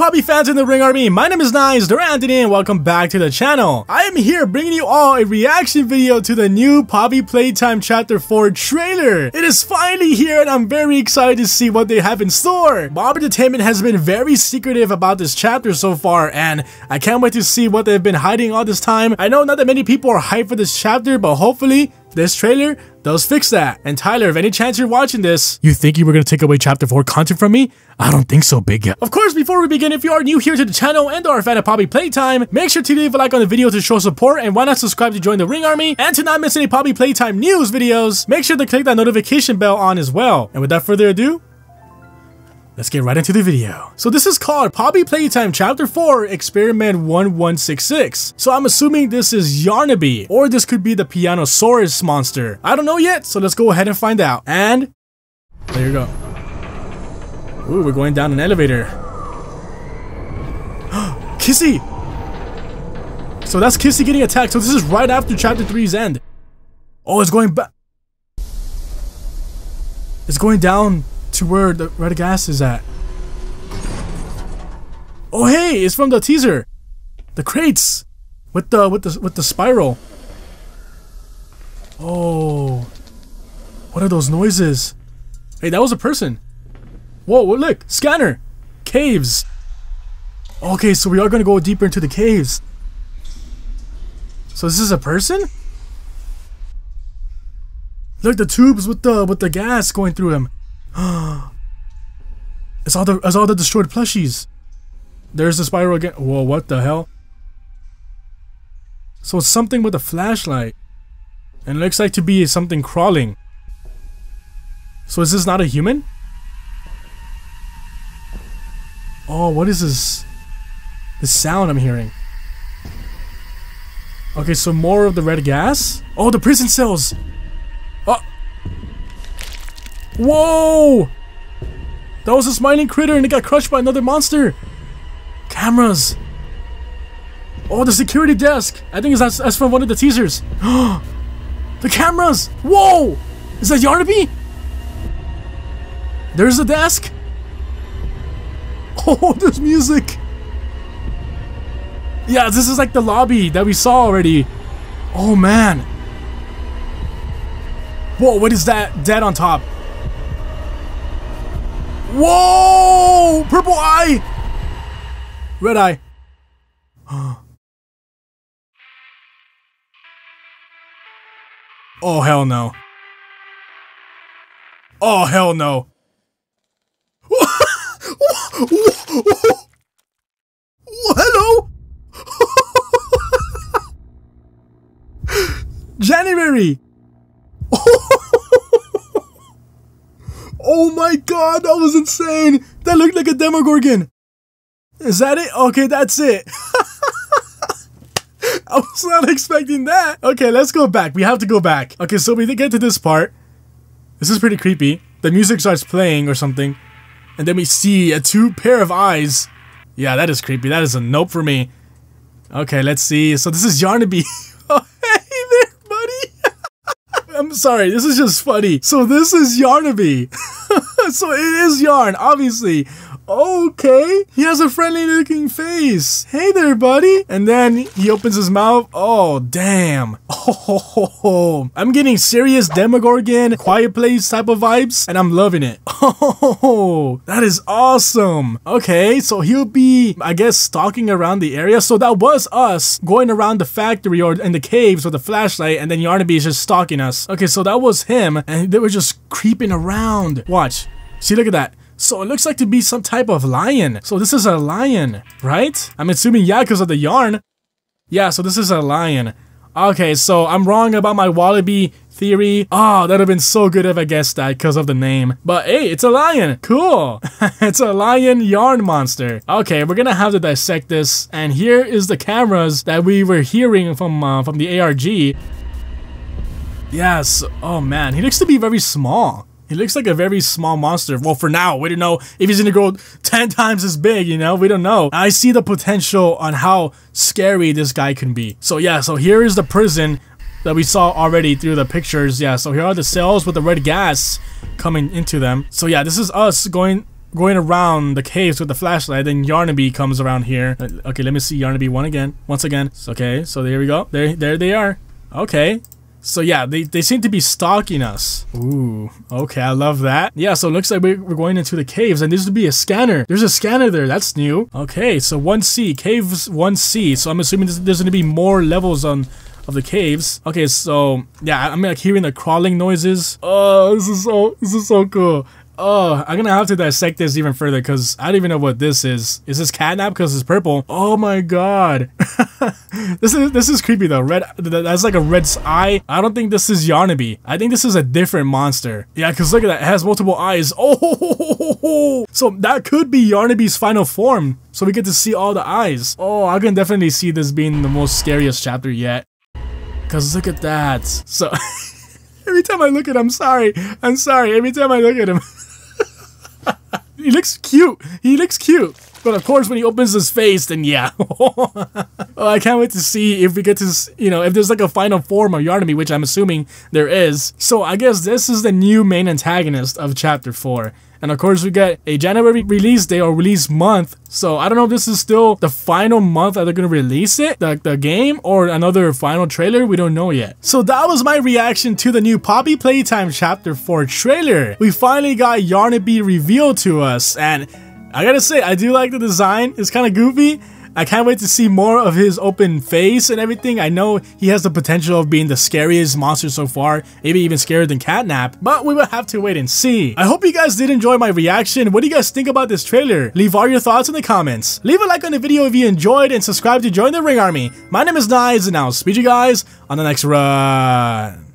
up, Poppy fans in the Ring Army? My name is Nized or Anthony, and welcome back to the channel. I am here bringing you all a reaction video to the new Poppy Playtime Chapter 4 trailer. It is finally here, and I'm very excited to see what they have in store. Bob Entertainment has been very secretive about this chapter so far, and I can't wait to see what they've been hiding all this time. I know not that many people are hyped for this chapter, but hopefully this trailer does fix that. And Tyler, if any chance you're watching this, you think you were gonna take away Chapter 4 content from me? I don't think so, big guy. Of course, before we begin, if you are new here to the channel and are a fan of Poppy Playtime, make sure to leave a like on the video to show support, and why not subscribe to join the Ring Army? And to not miss any Poppy Playtime news videos, make sure to click that notification bell on as well. And without further ado, let's get right into the video. So this is called Poppy Playtime Chapter 4 Experiment 1166. So I'm assuming this is Yarnaby, or this could be the Pianosaurus monster. I don't know yet, so let's go ahead and find out. And there you go. Ooh, we're going down an elevator. Kissy! So that's Kissy getting attacked. So this is right after Chapter 3's end. Oh, it's going back. It's going down to where the red gas is at. Oh hey, it's from the teaser, the crates with the spiral. Oh, what are those noises? Hey, that was a person. Whoa, look, scanner, caves. Okay, so we are gonna go deeper into the caves. So this is a person. Look, the tubes with the gas going through him. It's all the destroyed plushies. There's the spiral again. Whoa, what the hell? So it's something with a flashlight, and it looks like to be something crawling. So is this not a human? Oh, what is this? The sound I'm hearing. Okay, so more of the red gas. Oh, the prison cells. Oh. Whoa! That was a smiling critter, and it got crushed by another monster. Cameras. Oh, the security desk. I think that's from one of the teasers. The cameras. Whoa! Is that Yarnaby? There's the desk. Oh, there's music. Yeah, this is like the lobby that we saw already. Oh man. Whoa! What is that? Dead on top. Whoa! Purple eye! Red eye. Oh, hell no. Oh, hell no. Hello? January! Oh my god, that was insane! That looked like a Demogorgon! Is that it? Okay, that's it. I was not expecting that! Okay, let's go back. We have to go back. Okay, so we did get to this part. This is pretty creepy. The music starts playing or something. And then we see a two pair of eyes. Yeah, that is creepy. That is a nope for me. Okay, let's see. So this is Yarnaby. I'm sorry, this is just funny. So this is Yarnaby. So it is Yarn, obviously. Okay. He has a friendly looking face. Hey there, buddy. And then he opens his mouth. Oh, damn. Oh, I'm getting serious Demogorgon, Quiet Place type of vibes, and I'm loving it. Oh, that is awesome. Okay, so he'll be, I guess, stalking around the area. So that was us going around the factory or in the caves with a flashlight, and then Yarnaby is just stalking us. Okay, so that was him, and they were just creeping around. Watch. See, look at that. So it looks like to be some type of lion. So this is a lion, right? I'm assuming, yeah, because of the yarn. Yeah, so this is a lion. Okay, so I'm wrong about my wallaby theory. Oh, that would have been so good if I guessed that because of the name. But hey, it's a lion. Cool. It's a lion yarn monster. Okay, we're going to have to dissect this. And here is the cameras that we were hearing from the ARG. Yes. Oh, man. He looks to be very small. He looks like a very small monster. Well, for now, we don't know if he's gonna grow 10 times as big, you know? We don't know. I see the potential on how scary this guy can be. So yeah, so here is the prison that we saw already through the pictures. Yeah, so here are the cells with the red gas coming into them. So yeah, this is us going going around the caves with the flashlight. Then Yarnaby comes around here. Okay, let me see Yarnaby once again. Okay, so there we go. There they are. Okay. So yeah, they seem to be stalking us. Ooh, okay, I love that. Yeah, so it looks like we're going into the caves, and this would be a scanner. There's a scanner there, that's new. Okay, so 1C, caves 1C. So I'm assuming there's gonna be more levels of the caves. Okay, so yeah, I'm like hearing the crawling noises. Oh, this is so cool. Oh, I'm gonna have to dissect this even further because I don't even know what this is. Is this Catnap because it's purple? Oh my god. This is creepy though. Red, that's like a red's eye. I don't think this is Yarnaby. I think this is a different monster. Yeah, because look at that. It has multiple eyes. Oh, so that could be Yarnaby's final form. So we get to see all the eyes. Oh, I can definitely see this being the most scariest chapter yet. Because look at that. So every time I look at him, I'm sorry. Every time I look at him. He looks cute. But of course, when he opens his face, then yeah. Oh, I can't wait to see if we get to, you know, if there's like a final form of Yarnaby, which I'm assuming there is. So I guess this is the new main antagonist of Chapter 4. And of course, we get a January release day or release month. So I don't know if this is still the final month that they're going to release it, the game, or another final trailer. We don't know yet. So that was my reaction to the new Poppy Playtime Chapter 4 trailer. We finally got Yarnaby revealed to us. And I gotta say, I do like the design. It's kind of goofy. I can't wait to see more of his open face and everything. I know he has the potential of being the scariest monster so far, maybe even scarier than Catnap, but we will have to wait and see. I hope you guys did enjoy my reaction. What do you guys think about this trailer? Leave all your thoughts in the comments. Leave a like on the video if you enjoyed and subscribe to join the Ring Army. My name is Nized and I'll speak to you guys on the next run.